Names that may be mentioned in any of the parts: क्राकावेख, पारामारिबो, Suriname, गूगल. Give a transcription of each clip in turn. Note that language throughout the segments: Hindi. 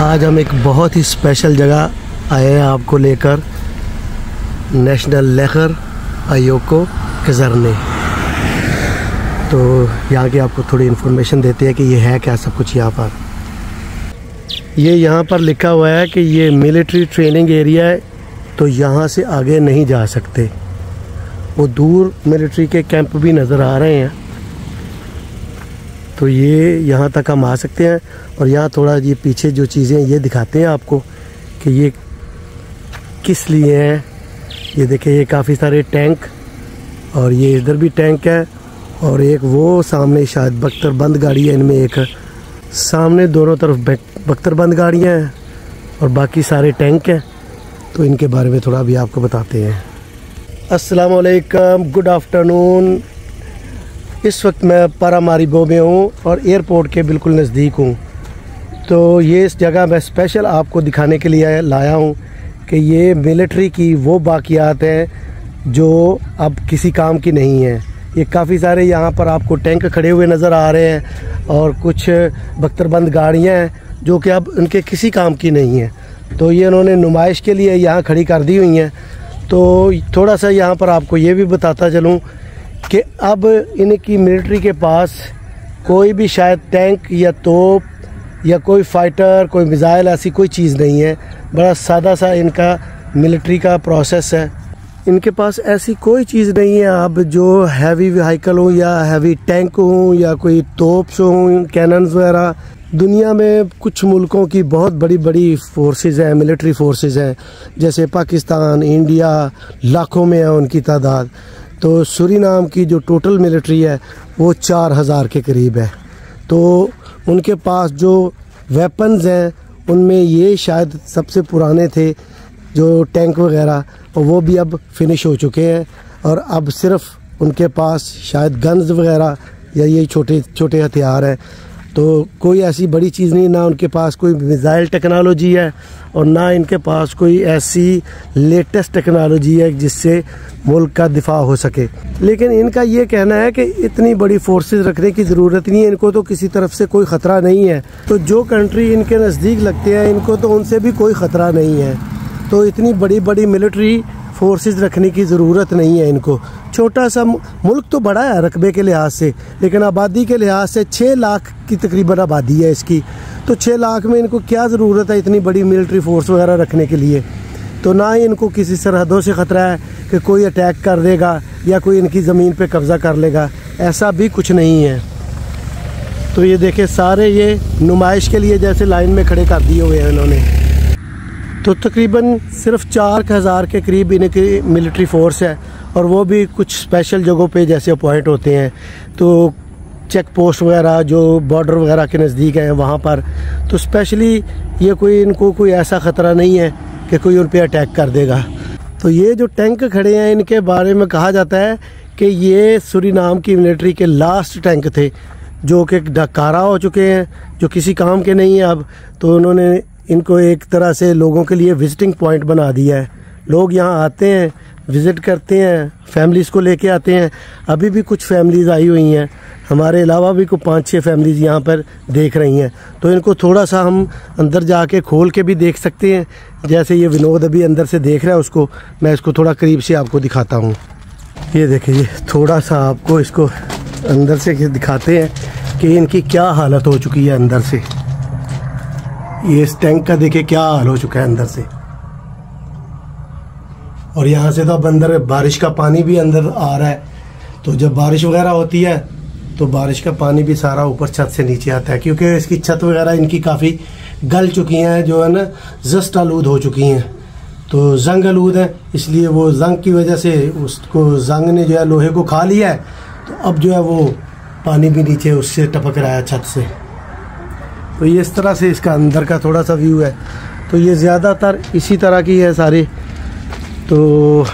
आज हम एक बहुत ही स्पेशल जगह आए हैं आपको लेकर, नेशनल लेखर आयोको कज़रने। तो यहाँ की आपको थोड़ी इन्फॉर्मेशन देते हैं कि ये है क्या सब कुछ। यहाँ पर ये यहाँ पर लिखा हुआ है कि ये मिलिट्री ट्रेनिंग एरिया है, तो यहाँ से आगे नहीं जा सकते। वो दूर मिलिट्री के कैंप भी नज़र आ रहे हैं, तो ये यहाँ तक हम आ सकते हैं। और यहाँ थोड़ा ये पीछे जो चीज़ें ये दिखाते हैं आपको कि ये किस लिए हैं। ये देखें, ये काफ़ी सारे टैंक, और ये इधर भी टैंक है, और एक वो सामने शायद बख्तरबंद गाड़ी है। इनमें एक सामने दोनों तरफ बख्तरबंद गाड़ियाँ हैं और बाकी सारे टैंक हैं। तो इनके बारे में थोड़ा भी आपको बताते हैं। अस्सलाम वालेकुम, गुड आफ्टरनून। इस वक्त मैं पारामारिबो में हूँ और एयरपोर्ट के बिल्कुल नज़दीक हूँ। तो ये इस जगह मैं स्पेशल आपको दिखाने के लिए लाया हूँ कि ये मिलिट्री की वो बाक़ियात हैं जो अब किसी काम की नहीं है। ये काफ़ी सारे यहाँ पर आपको टैंक खड़े हुए नज़र आ रहे हैं और कुछ बख्तरबंद गाड़ियाँ हैं जो कि अब उनके किसी काम की नहीं हैं। तो ये उन्होंने नुमाइश के लिए यहाँ खड़ी कर दी हुई हैं। तो थोड़ा सा यहाँ पर आपको ये भी बताता चलूँ कि अब इनकी मिलिट्री के पास कोई भी शायद टैंक या तोप या कोई फ़ाइटर, कोई मिसाइल, ऐसी कोई चीज़ नहीं है। बड़ा सादा सा इनका मिलिट्री का प्रोसेस है। इनके पास ऐसी कोई चीज़ नहीं है अब जो हैवी व्हीकल हों या हैवी टैंक हों या कोई तोप्स हों, कैनन्स वगैरह। दुनिया में कुछ मुल्कों की बहुत बड़ी बड़ी फोर्सेस हैं, मिलिट्री फोर्सेस हैं, जैसे पाकिस्तान, इंडिया, लाखों में है उनकी तादाद। तो सूरीनाम की जो टोटल मिलिट्री है वो 4000 के करीब है। तो उनके पास जो वेपन्स हैं उनमें ये शायद सबसे पुराने थे जो टैंक वगैरह, और वो भी अब फिनिश हो चुके हैं। और अब सिर्फ उनके पास शायद गन्स वगैरह या ये छोटे छोटे हथियार हैं। तो कोई ऐसी बड़ी चीज़ नहीं, ना उनके पास कोई मिसाइल टेक्नोलॉजी है और ना इनके पास कोई ऐसी लेटेस्ट टेक्नोलॉजी है जिससे मुल्क का दिफा हो सके। लेकिन इनका ये कहना है कि इतनी बड़ी फोर्सेस रखने की ज़रूरत नहीं है, इनको तो किसी तरफ से कोई ख़तरा नहीं है। तो जो कंट्री इनके नज़दीक लगते हैं इनको तो उनसे भी कोई ख़तरा नहीं है। तो इतनी बड़ी बड़ी मिलिट्री फोर्सेस रखने की ज़रूरत नहीं है इनको। छोटा सा मुल्क तो बड़ा है रकबे के लिहाज से, लेकिन आबादी के लिहाज से 6 लाख की तकरीबन आबादी है इसकी। तो 6 लाख में इनको क्या ज़रूरत है इतनी बड़ी मिलिट्री फोर्स वगैरह रखने के लिए। तो ना ही इनको किसी सरहदों से ख़तरा है कि कोई अटैक कर देगा या कोई इनकी ज़मीन पे कब्ज़ा कर लेगा, ऐसा भी कुछ नहीं है। तो ये देखें, सारे ये नुमाइश के लिए जैसे लाइन में खड़े कर दिए हुए हैं इन्होंने। तो तकरीबन सिर्फ 4000 के करीब इनकी मिलिट्री फ़ोर्स है, और वो भी कुछ स्पेशल जगहों पे जैसे अपॉइंट होते हैं। तो चेक पोस्ट वगैरह जो बॉर्डर वगैरह के नज़दीक हैं वहाँ पर तो स्पेशली ये कोई इनको कोई ऐसा ख़तरा नहीं है कि कोई उन पर अटैक कर देगा। तो ये जो टैंक खड़े हैं इनके बारे में कहा जाता है कि ये सूरीनाम की मिलिट्री के लास्ट टैंक थे जो कि डकारा हो चुके हैं, जो किसी काम के नहीं हैं अब। तो उन्होंने इनको एक तरह से लोगों के लिए विजिटिंग पॉइंट बना दिया है। लोग यहाँ आते हैं, विज़िट करते हैं, फैमिलीज़ को लेके आते हैं। अभी भी कुछ फैमिलीज़ आई हुई हैं, हमारे अलावा भी कोई 5-6 फैमिलीज़ यहाँ पर देख रही हैं। तो इनको थोड़ा सा हम अंदर जाके खोल के भी देख सकते हैं, जैसे ये विनोद अभी अंदर से देख रहा है उसको। मैं इसको थोड़ा करीब से आपको दिखाता हूँ। ये देखिए, थोड़ा सा आपको इसको अंदर से दिखाते हैं कि इनकी क्या हालत हो चुकी है अंदर से। ये इस टैंक का देखे क्या हाल हो चुका है अंदर से। और यहाँ से तो अब अंदर बारिश का पानी भी अंदर आ रहा है। तो जब बारिश वगैरह होती है तो बारिश का पानी भी सारा ऊपर छत से नीचे आता है, क्योंकि इसकी छत वगैरह इनकी काफ़ी गल चुकी हैं, जो है ना जस्ट आलूद हो चुकी हैं। तो जंग आलूद है, इसलिए वो जंग की वजह से उसको जंग ने जो है लोहे को खा लिया है। तो अब जो है वो पानी भी नीचे उससे टपक रहा है छत से। तो ये इस तरह से इसका अंदर का थोड़ा सा व्यू है। तो ये ज़्यादातर इसी तरह की है सारे। तो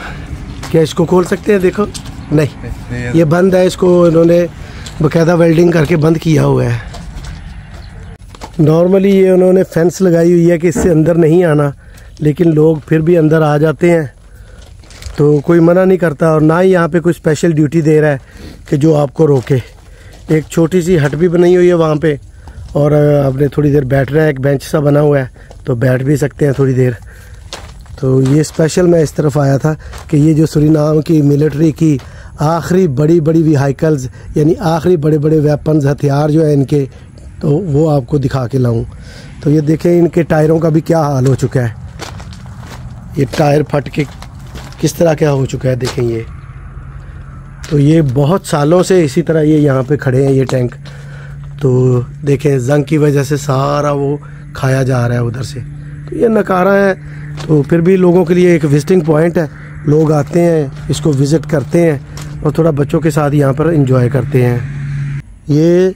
क्या इसको खोल सकते हैं? देखो, नहीं, ये बंद है। इसको इन्होंने बाकायदा वेल्डिंग करके बंद किया हुआ है। नॉर्मली ये उन्होंने फेंस लगाई हुई है कि इससे अंदर नहीं आना, लेकिन लोग फिर भी अंदर आ जाते हैं। तो कोई मना नहीं करता, और ना ही यहाँ पे कोई स्पेशल ड्यूटी दे रहा है कि जो आपको रोके। एक छोटी सी हट भी बनाई हुई है वहाँ पर, और आपने थोड़ी देर बैठना है, एक बेंच सा बना हुआ है तो बैठ भी सकते हैं थोड़ी देर। तो ये स्पेशल मैं इस तरफ आया था कि ये जो सूरीनाम की मिलिट्री की आखिरी बड़ी बड़ी व्हीकल्स यानी आखिरी बड़े बड़े वेपन्स हथियार जो है इनके, तो वो आपको दिखा के लाऊं। तो ये देखें इनके टायरों का भी क्या हाल हो चुका है, ये टायर फट के किस तरह क्या हो चुका है देखें ये। तो ये बहुत सालों से इसी तरह ये यहाँ पे खड़े हैं ये टैंक। तो देखें जंग की वजह से सारा वो खाया जा रहा है उधर से। तो ये नकारा है तो फिर भी लोगों के लिए एक विजिटिंग पॉइंट है, लोग आते हैं इसको विज़िट करते हैं और थोड़ा बच्चों के साथ यहाँ पर एंजॉय करते हैं। ये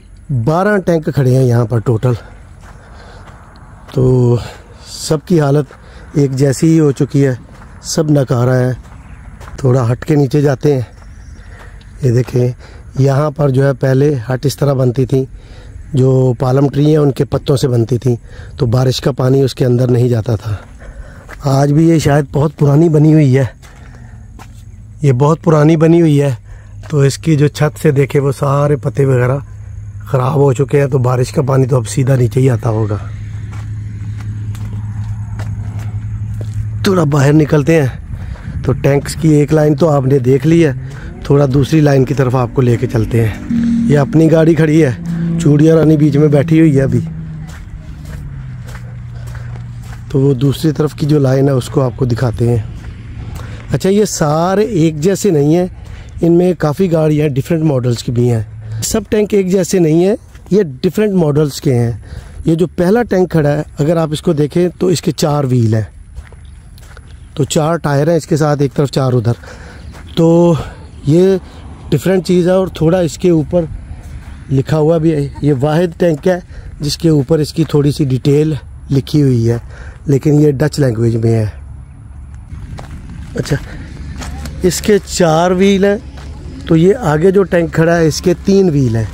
12 टैंक खड़े हैं यहाँ पर टोटल, तो सबकी हालत एक जैसी ही हो चुकी है, सब नकारा है। थोड़ा हट के नीचे जाते हैं, ये देखें यहाँ पर जो है पहले हट इस तरह बनती थी, जो पालम ट्री हैं उनके पत्तों से बनती थी, तो बारिश का पानी उसके अंदर नहीं जाता था। आज भी ये शायद बहुत पुरानी बनी हुई है, ये बहुत पुरानी बनी हुई है, तो इसकी जो छत से देखे वो सारे पत्ते वगैरह ख़राब हो चुके हैं, तो बारिश का पानी तो अब सीधा नीचे ही आता होगा। थोड़ा बाहर निकलते हैं तो टैंक्स की एक लाइन तो आपने देख ली है, थोड़ा दूसरी लाइन की तरफ आपको लेके चलते हैं। ये अपनी गाड़ी खड़ी है, चूड़िया रानी बीच में बैठी हुई है अभी, तो वो दूसरी तरफ की जो लाइन है उसको आपको दिखाते हैं। अच्छा ये सारे एक जैसे नहीं हैं, इनमें काफ़ी गाड़ियाँ डिफरेंट मॉडल्स की भी हैं, सब टैंक एक जैसे नहीं है, ये डिफरेंट मॉडल्स के हैं। ये जो पहला टैंक खड़ा है अगर आप इसको देखें तो इसके 4 व्हील हैं, तो 4 टायर हैं इसके साथ, एक तरफ 4 उधर, तो ये डिफरेंट चीज़ है। और थोड़ा इसके ऊपर लिखा हुआ भी है, ये वाहिद टैंक है जिसके ऊपर इसकी थोड़ी सी डिटेल लिखी हुई है, लेकिन ये डच लैंग्वेज में है। अच्छा इसके 4 व्हील हैं, तो ये आगे जो टैंक खड़ा है इसके 3 व्हील हैं।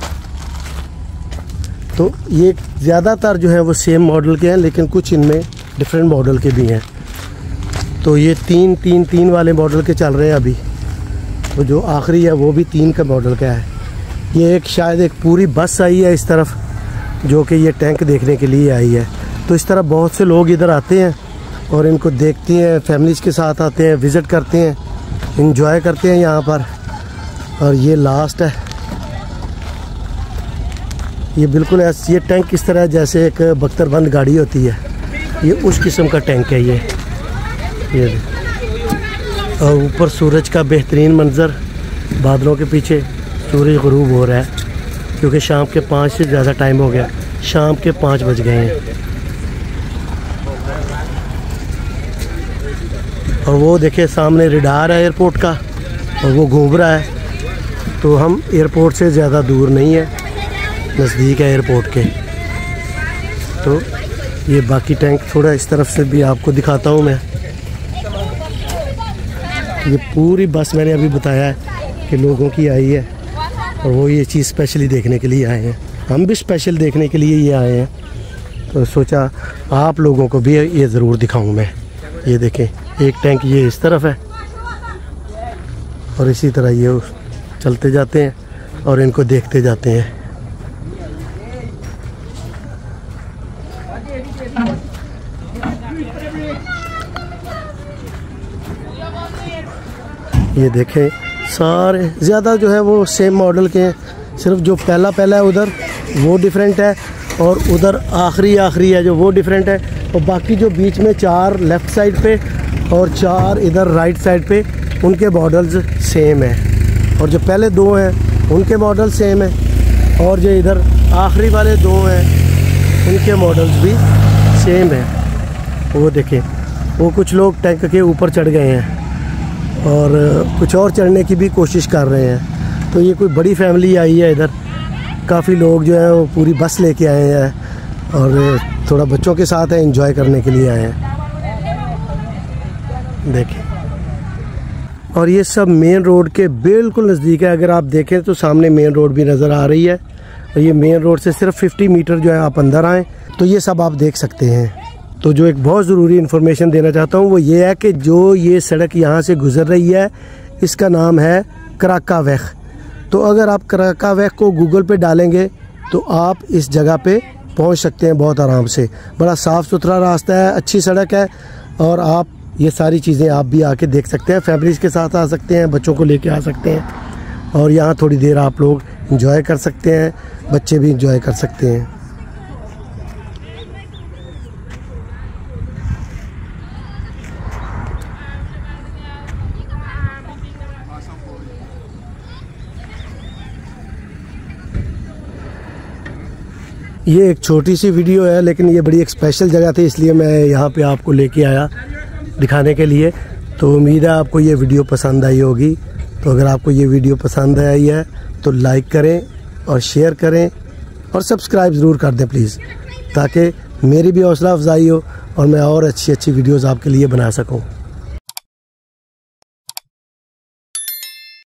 तो ये ज़्यादातर जो है वो सेम मॉडल के हैं, लेकिन कुछ इनमें डिफरेंट मॉडल के भी हैं। तो ये 3 वाले मॉडल के चल रहे हैं अभी, तो जो आखिरी है वो भी 3 का मॉडल का है। ये एक शायद एक पूरी बस आई है इस तरफ जो कि ये टैंक देखने के लिए आई है। तो इस तरह बहुत से लोग इधर आते हैं और इनको देखते हैं, फैमिलीज़ के साथ आते हैं, विज़िट करते हैं, एंजॉय करते हैं यहाँ पर। और ये लास्ट है, ये बिल्कुल ऐसा, ये टैंक इस तरह जैसे एक बख्तरबंद गाड़ी होती है, ये उस किस्म का टैंक है ये। और ऊपर सूरज का बेहतरीन मंज़र, बादलों के पीछे सूरज गुरूब हो रहा है, क्योंकि शाम के 5 से ज़्यादा टाइम हो गया, शाम के 5 बज गए हैं। और वो देखिए सामने रडार है एयरपोर्ट का और वो घूम रहा है, तो हम एयरपोर्ट से ज़्यादा दूर नहीं है, नज़दीक है एयरपोर्ट के। तो ये बाकी टैंक थोड़ा इस तरफ से भी आपको दिखाता हूँ मैं। ये पूरी बस मैंने अभी बताया है कि लोगों की आई है और वो ये चीज़ स्पेशली देखने के लिए आए हैं, हम भी स्पेशल देखने के लिए ये आए हैं, तो सोचा आप लोगों को भी ये ज़रूर दिखाऊं मैं। ये देखें एक टैंक ये इस तरफ है और इसी तरह ये चलते जाते हैं और इनको देखते जाते हैं। ये देखें सारे ज़्यादा जो है वो सेम मॉडल के हैं, सिर्फ जो पहला है उधर वो डिफरेंट है, और उधर आखिरी है जो वो डिफरेंट है, और बाकी जो बीच में 4 लेफ़्ट साइड पे और 4 इधर राइट साइड पे उनके मॉडल्स सेम हैं, और जो पहले 2 हैं उनके मॉडल सेम हैं, और जो इधर आखिरी वाले 2 हैं उनके मॉडल्स भी सेम हैं। वो देखें वो कुछ लोग टैंक के ऊपर चढ़ गए हैं और कुछ और चढ़ने की भी कोशिश कर रहे हैं। तो ये कोई बड़ी फैमिली आई है इधर, काफ़ी लोग जो है वो पूरी बस लेके आए हैं और थोड़ा बच्चों के साथ है, एंजॉय करने के लिए आए हैं। देखिए और ये सब मेन रोड के बिल्कुल नज़दीक है, अगर आप देखें तो सामने मेन रोड भी नज़र आ रही है, और ये मेन रोड से सिर्फ 50 मीटर जो है आप अंदर आएँ तो ये सब आप देख सकते हैं। तो जो एक बहुत ज़रूरी इन्फॉर्मेशन देना चाहता हूँ वो ये है कि जो ये सड़क यहाँ से गुज़र रही है इसका नाम है क्राकावेख। तो अगर आप क्राकावेख को गूगल पे डालेंगे तो आप इस जगह पे पहुंच सकते हैं बहुत आराम से। बड़ा साफ़ सुथरा रास्ता है, अच्छी सड़क है और आप ये सारी चीज़ें आप भी आके देख सकते हैं, फैमिलीज़ के साथ आ सकते हैं, बच्चों को लेके आ सकते हैं और यहाँ थोड़ी देर आप लोग इंजॉय कर सकते हैं, बच्चे भी इंजॉय कर सकते हैं। ये एक छोटी सी वीडियो है लेकिन ये बड़ी एक स्पेशल जगह थी, इसलिए मैं यहाँ पे आपको लेके आया दिखाने के लिए। तो उम्मीद है आपको ये वीडियो पसंद आई होगी। तो अगर आपको ये वीडियो पसंद आई है तो लाइक करें और शेयर करें और सब्सक्राइब ज़रूर कर दें प्लीज़, ताकि मेरी भी हौसला अफजाई हो और मैं और अच्छी अच्छी वीडियोज़ आपके लिए बना सकूँ।